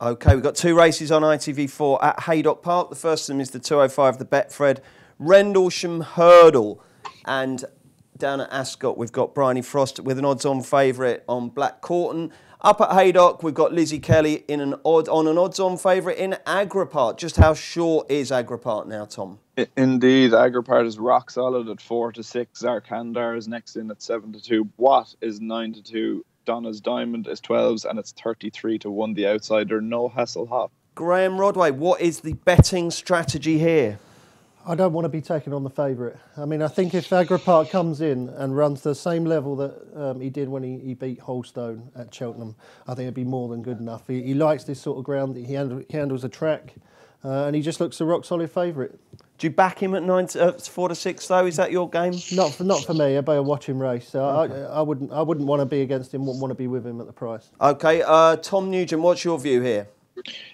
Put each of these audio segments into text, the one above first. OK, we've got two races on ITV4 at Haydock Park. The first of them is the 205, the Betfred Rendlesham Hurdle. And down at Ascot, we've got Bryony Frost with an odds-on favourite on Black Corton. Up at Haydock, we've got Lizzie Kelly in an odds-on favourite in Agrapart. Just how sure is Agrapart now, Tom? Indeed, Agrapart is rock solid at 4-6. Zarkandar is next in at 7-2. Watt is 9-2. Donna's Diamond is 12s and it's 33-1. The outsider, No Hassle Hot. Graham Rodway, what is the betting strategy here? I don't want to be taken on the favourite. I mean, I think if Agrapart comes in and runs the same level that he did when he beat Holstone at Cheltenham, I think it'd be more than good enough. He likes this sort of ground. He handles the track, and he just looks a rock solid favourite. Do you back him at 4-6 though? Is that your game? Not for me. I'd be a watching race. So okay. I wouldn't want to be against him. Wouldn't want to be with him at the price. Okay, Tom Nugent, what's your view here?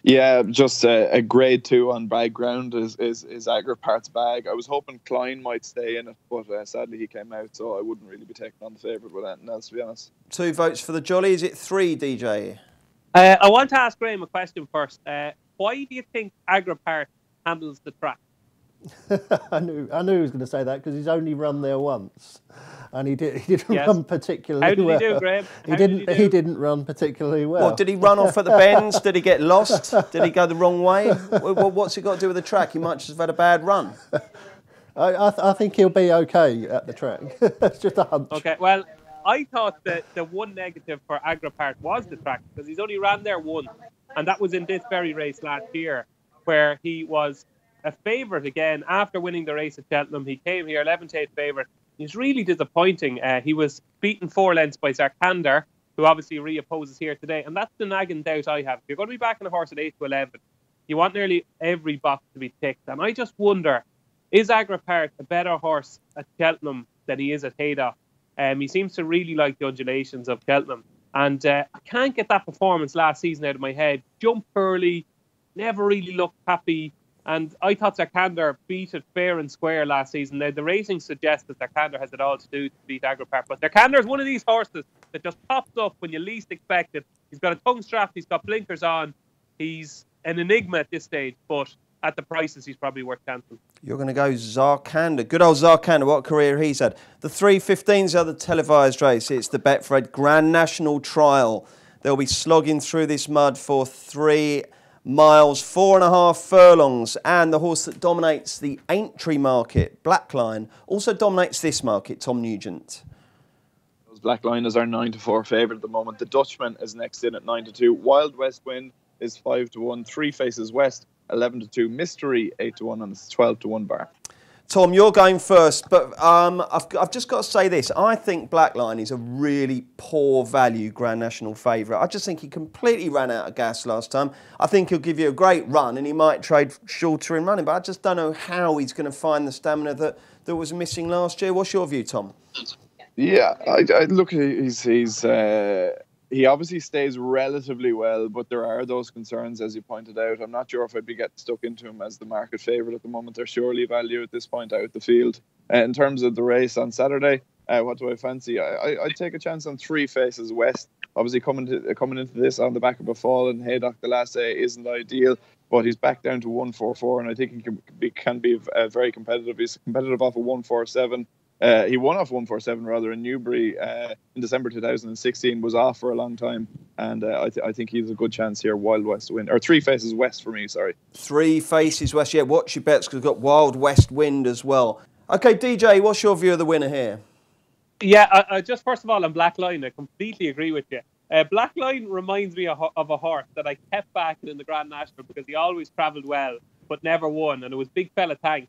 Yeah, just a grade 2 on bad ground is Agrapart's bag. I was hoping Klein might stay in it, but sadly he came out, so I wouldn't really be taking on the favourite with anything else, to be honest. 2 votes for the jolly. Is it 3, DJ? I want to ask Graham a question first. Why do you think Agrapart handles the track? I knew he was going to say that because he's only run there once, and he didn't yes. run particularly well. How did well. He do, Graham? He didn't run particularly well. What, did he run off at the bends? Did he get lost? Did he go the wrong way? Well, what's it got to do with the track? He might just have had a bad run. I think he'll be okay at the track. That's just a hunch. Okay. Well, I thought that the one negative for Agrapart was the track because he's only ran there once, and that was in this very race last year where he was a favourite again. After winning the race at Cheltenham, he came here 11-8 favourite. He's really disappointing. He was beaten 4 lengths by Zarkandar, who obviously reopposes here today, and that's the nagging doubt I have. If you're going to be backing a horse at 8-11, you want nearly every box to be ticked, and I just wonder, is Agrapart a better horse at Cheltenham than he is at Haydock? He seems to really like the undulations of Cheltenham, and I can't get that performance last season out of my head. Jumped early, never really looked happy. And I thought Zarkandar beat it fair and square last season. Now, the rating suggests that Zarkandar has it all to do to beat Agrapart. But Zarkandar is one of these horses that just pops up when you least expect it. He's got a tongue strap. He's got blinkers on. He's an enigma at this stage. But at the prices, he's probably worth cancelling. You're going to go Zarkandar. Good old Zarkandar. What a career he's had. The 3.15s are the televised race. It's the Betfred Grand National Trial. They'll be slogging through this mud for 3 miles, 4.5 furlongs, and the horse that dominates the Aintree market, Blaklion, also dominates this market, Tom Nugent. Blaklion is our 9-4 favourite at the moment. The Dutchman is next in at 9-2. Wild West Wind is 5-1. Three Faces West, 11-2. Mystery, 8-1, and it's 12-1 bar. Tom, you're going first, but I've just got to say this. I think Blaklion is a really poor value Grand National favourite. I just think he completely ran out of gas last time. I think he'll give you a great run and he might trade shorter in running, but I just don't know how he's going to find the stamina that was missing last year. What's your view, Tom? Yeah, I look, he obviously stays relatively well, but there are those concerns, as you pointed out. I'm not sure if I'd be getting stuck into him as the market favourite at the moment. They're surely value at this point out the field. In terms of the race on Saturday, what do I fancy? I'd take a chance on Three Faces West. Obviously, coming into this on the back of a fall in Haydock the last day isn't ideal, but he's back down to 144, and I think he can be very competitive. He's competitive off of 147. He won off 147 rather in Newbury in December 2016. Was off for a long time, and I think he's a good chance here. Wild West Wind or Three Faces West for me. Sorry, Three Faces West. Yeah, watch your bets because we've got Wild West Wind as well. Okay, DJ, what's your view of the winner here? Yeah, just first of all on Blaklion, I completely agree with you. Blaklion reminds me of a horse that I kept backing in the Grand National because he always travelled well but never won, and it was Big Fella Tank.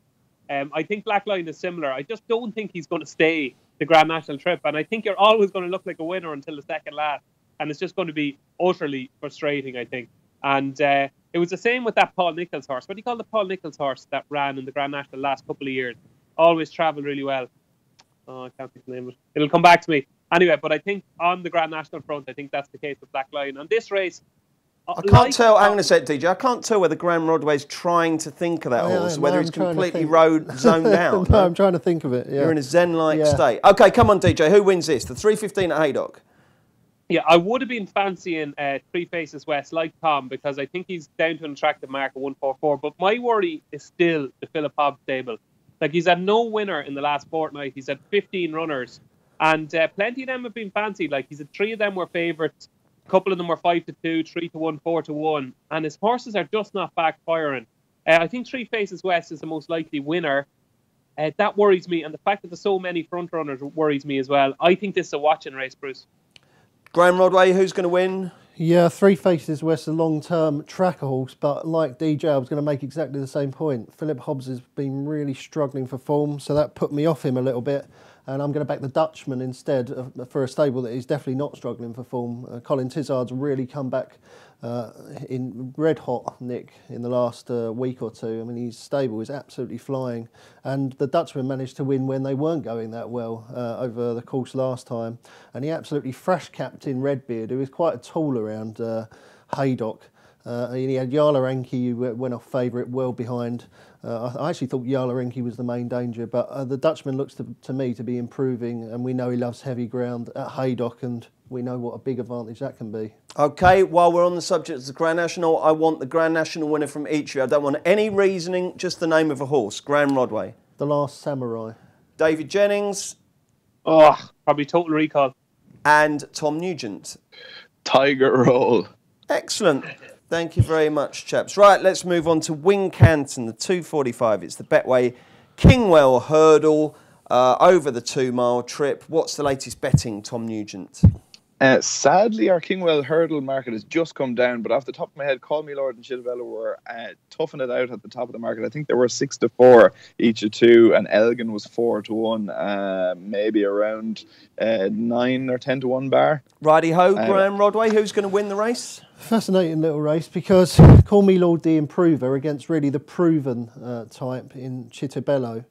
I think Blaklion is similar. I just don't think he's going to stay the Grand National trip. And I think you're always going to look like a winner until the second last. And it's just going to be utterly frustrating, I think. And it was the same with that Paul Nicholls horse. What do you call the Paul Nicholls horse that ran in the Grand National last couple of years? Always travelled really well. Oh, I can't think of the name of it. It'll come back to me. Anyway, but I think on the Grand National front, I think that's the case with Blaklion. On this race, I can't tell, hang on a sec, DJ, I can't tell whether Graham Rodway's trying to think of that horse, whether he's completely zoned out. No, I'm trying to think of it, yeah. You're in a zen-like state. OK, come on, DJ, who wins this? The 3.15 at Haydock? Yeah, I would have been fancying Three Faces West like Tom, because I think he's down to an attractive mark at 144. But my worry is still the Philip Hobbs stable. Like, he's had no winner in the last fortnight. He's had 15 runners. And plenty of them have been fancied. Like, he's had 3 of them were favourites. A couple of them were 5-2, 3-1, 4-1. And his horses are just not backfiring. I think Three Faces West is the most likely winner. That worries me. And the fact that there's so many front runners worries me as well. I think this is a watching race, Bruce. Graham Rodway, who's going to win? Yeah, Three Faces West, a long-term tracker horse, but like DJ, I was going to make exactly the same point. Philip Hobbs has been really struggling for form, so that put me off him a little bit, and I'm going to back the Dutchman instead for a stable that is definitely not struggling for form. Colin Tizard's really come back in red hot, Nick, in the last week or two. I mean, his stable is absolutely flying, and the Dutchman managed to win when they weren't going that well over the course last time, and he absolutely fresh-capped in Redbeard, who is quite a taller around Haydock. He had Yala Renki, who went off favourite, well behind. I actually thought Yala Renki was the main danger, but the Dutchman looks to me to be improving, and we know he loves heavy ground at Haydock, and we know what a big advantage that can be. OK, while we're on the subject of the Grand National, I want the Grand National winner from each of you. I don't want any reasoning, just the name of a horse. Graham Rodway. The Last Samurai. David Jennings. Oh, probably Total Recall. And Tom Nugent. Tiger Roll. Excellent. Thank you very much, chaps. Right, let's move on to Wincanton, the 245. It's the Betway Kingwell Hurdle over the 2-mile trip. What's the latest betting, Tom Nugent? Sadly, our Kingwell Hurdle market has just come down, but off the top of my head, Call Me Lord and Ch'tibello were toughing it out at the top of the market. I think they were 6-4 each of two, and Elgin was 4-1, maybe around 9 or 10 to 1 bar. Righty ho, Graham Rodway, who's going to win the race? Fascinating little race, because Call Me Lord the Improver against really the proven type in Ch'tibello,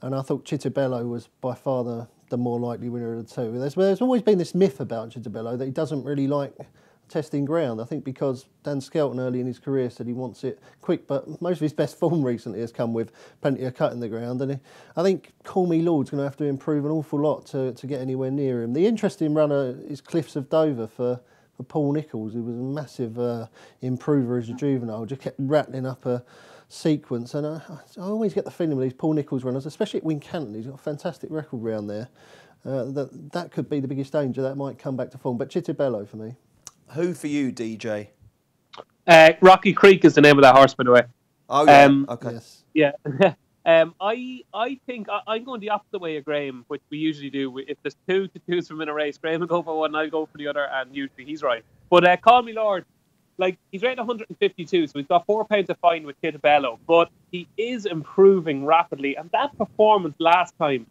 and I thought Ch'tibello was by far the more likely winner of the two. There's always been this myth about Ch'tibello that he doesn't really like testing ground. I think because Dan Skelton early in his career said he wants it quick, but most of his best form recently has come with plenty of cut in the ground, and I think Call Me Lord's going to have to improve an awful lot to get anywhere near him. The interesting runner is Cliffs of Dover for Paul Nicholls, who was a massive improver as a juvenile, just kept rattling up a sequence, and I always get the feeling with these Paul Nicholls runners, especially at Wincanton, he's got a fantastic record round there, that could be the biggest danger, that might come back to form, but Ch'tibello for me. Who for you, DJ? Rocky Creek is the name of that horse, by the way. Oh, yeah, okay. Yes. Yeah. I think I'm going the opposite way of Graham, which we usually do. If there's two to choose from in a race, Graham will go for one, I'll go for the other, and usually he's right. But Call Me Lord, like, he's rated 152, so he's got £4 a fine with Ch'tibello, but he is improving rapidly. And that performance last time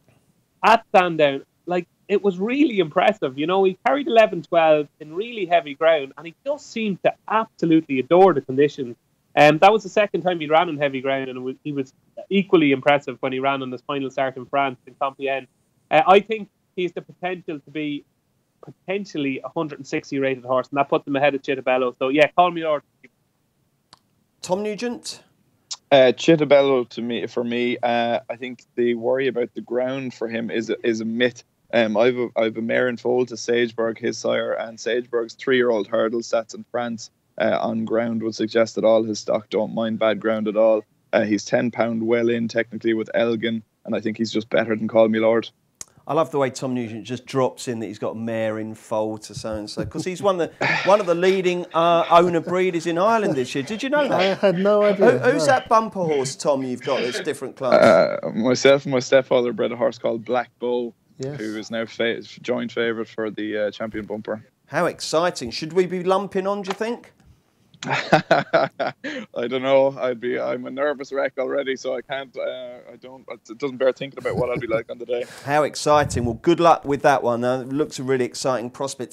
at Sandown, like, it was really impressive. You know, he carried 11-12 in really heavy ground, and he just seemed to absolutely adore the conditions. And that was the second time he ran on heavy ground, and he was equally impressive when he ran on his final start in France in Compiègne. I think he has the potential to be potentially 160 rated horse, and that puts him ahead of Ch'tibello. So yeah, Call Me Lord. Tom Nugent. Ch'tibello for me, I think the worry about the ground for him is a myth. I've a mare in foal to Sageburg, his sire, and Sageburg's 3-year-old hurdle stats in France on ground would suggest that all his stock don't mind bad ground at all. He's £10 well in technically with Elgin, and I think he's just better than Call Me Lord. I love the way Tom Nugent just drops in that he's got a mare in foal to so-and-so, because he's one of the leading owner breeders in Ireland this year. Did you know that? I had no idea. Who's that bumper horse, Tom, you've got that's different class? Myself and my stepfather bred a horse called Black Bull, yes, who is now joint favourite for the champion bumper. How exciting. Should we be lumping on, do you think? I don't know. I'm a nervous wreck already, so I can't. It doesn't bear thinking about what I'll be like on the day. How exciting! Well, good luck with that one. It looks a really exciting prospect.